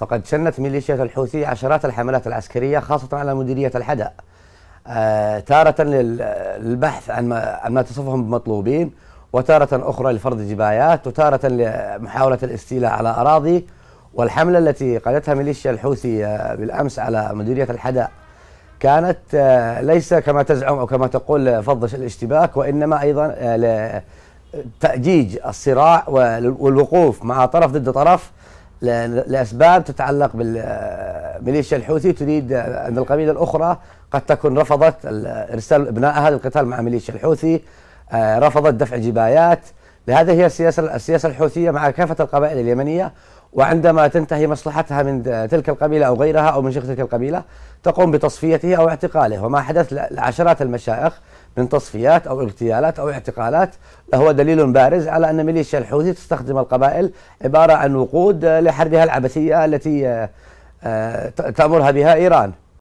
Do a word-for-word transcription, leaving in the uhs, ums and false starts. فقد شنت ميليشيا الحوثي عشرات الحملات العسكرية خاصة على مديرية الحدأ، تارة للبحث عن ما تصفهم بمطلوبين، وتارة أخرى لفرض جبايات، وتارة لمحاولة الاستيلاء على أراضي. والحملة التي قادتها ميليشيا الحوثي بالأمس على مديرية الحدأ كانت ليس كما تزعم أو كما تقول فض الاشتباك، وإنما أيضا لتأجيج الصراع والوقوف مع طرف ضد طرف لأسباب تتعلق بالميليشيا الحوثي. تريد أن القبيلة الأخرى قد تكون رفضت إرسال أبنائها للقتال مع ميليشيا الحوثي، رفضت دفع جبايات. لهذا هي السياسة السياسة الحوثية مع كافة القبائل اليمنية، وعندما تنتهي مصلحتها من تلك القبيلة أو غيرها أو من شيخ تلك القبيلة تقوم بتصفيته أو اعتقاله. وما حدث لعشرات المشائخ من تصفيات أو اغتيالات أو اعتقالات هو دليل بارز على أن ميليشيا الحوثي تستخدم القبائل عبارة عن وقود لحربها العبثية التي تأمرها بها إيران.